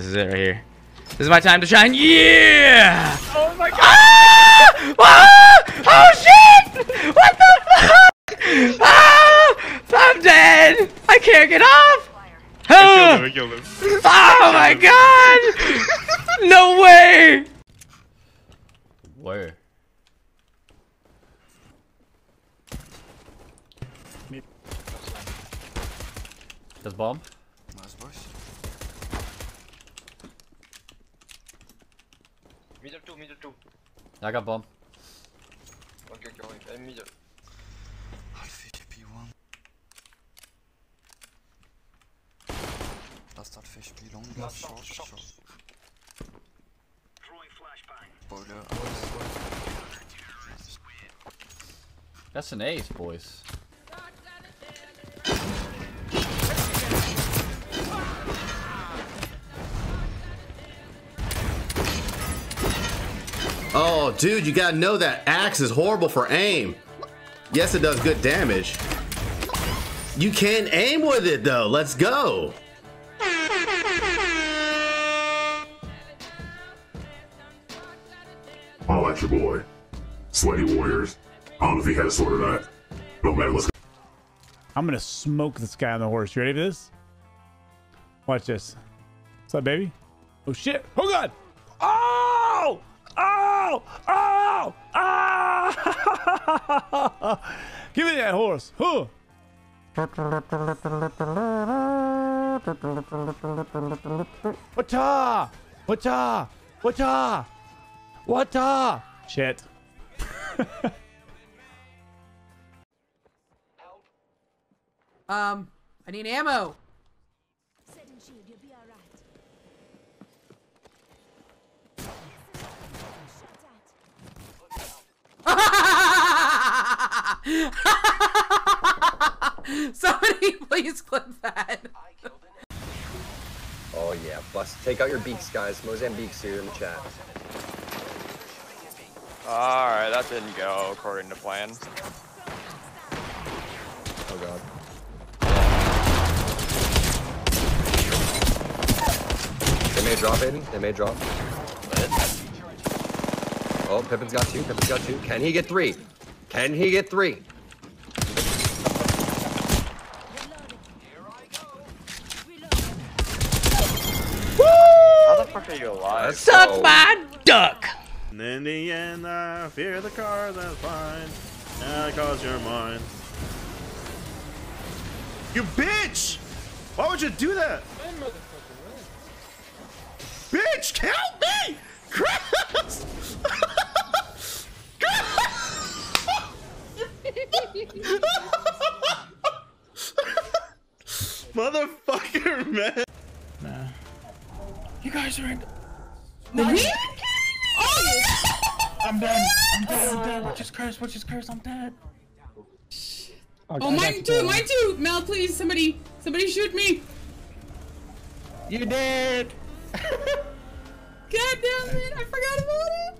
This is it right here. This is my time to shine. Yeah! Oh my god! Ah! Ah! Oh shit! What the fuck? Ah! I'm dead! I can't get off! Ah! I killed him. Oh my god! No way! Where? That's bomb. Middle 2. I got bomb. Okay, wait, I'm middle. I think B1. Last start fish be long. Last shot. Throwing flashbang. Boiler. That's an ace, boys. Oh, dude, you gotta know that axe is horrible for aim. Yes, it does good damage. You can aim with it, though. Let's go. I'll let your boy. Sweaty Warriors. I don't know if he had a sword or not. No matter, let's go. I'm gonna smoke this guy on the horse. You ready for this? Watch this. What's up, baby? Oh, shit. Oh, God. Oh! Oh! Oh! Oh! Give me that horse. Huh. Wata! Wata! Wata! Wata! Shit. I need ammo. Somebody please clip that. Oh yeah, bust. Take out your beaks, guys. Mozambique's here in the chat. Alright, that didn't go according to plan. Oh god. They may drop, Aiden. They may drop. Oh, Pippin's got two. Pippin's got two. Can he get three? Can he get three? Woo! How the fuck are you alive? Suck my duck! And in the end, I fear the car that's fine. Now it calls your mind. You bitch! Why would you do that? Bitch, help me! Christ! Motherfucker, man. Nah. You guys are in. No, are you kidding me? Oh, yeah. I'm dead. Watch his curse. I'm dead. Okay, oh, mine too. Mel, please, somebody shoot me. You dead. God damn it! I forgot about it.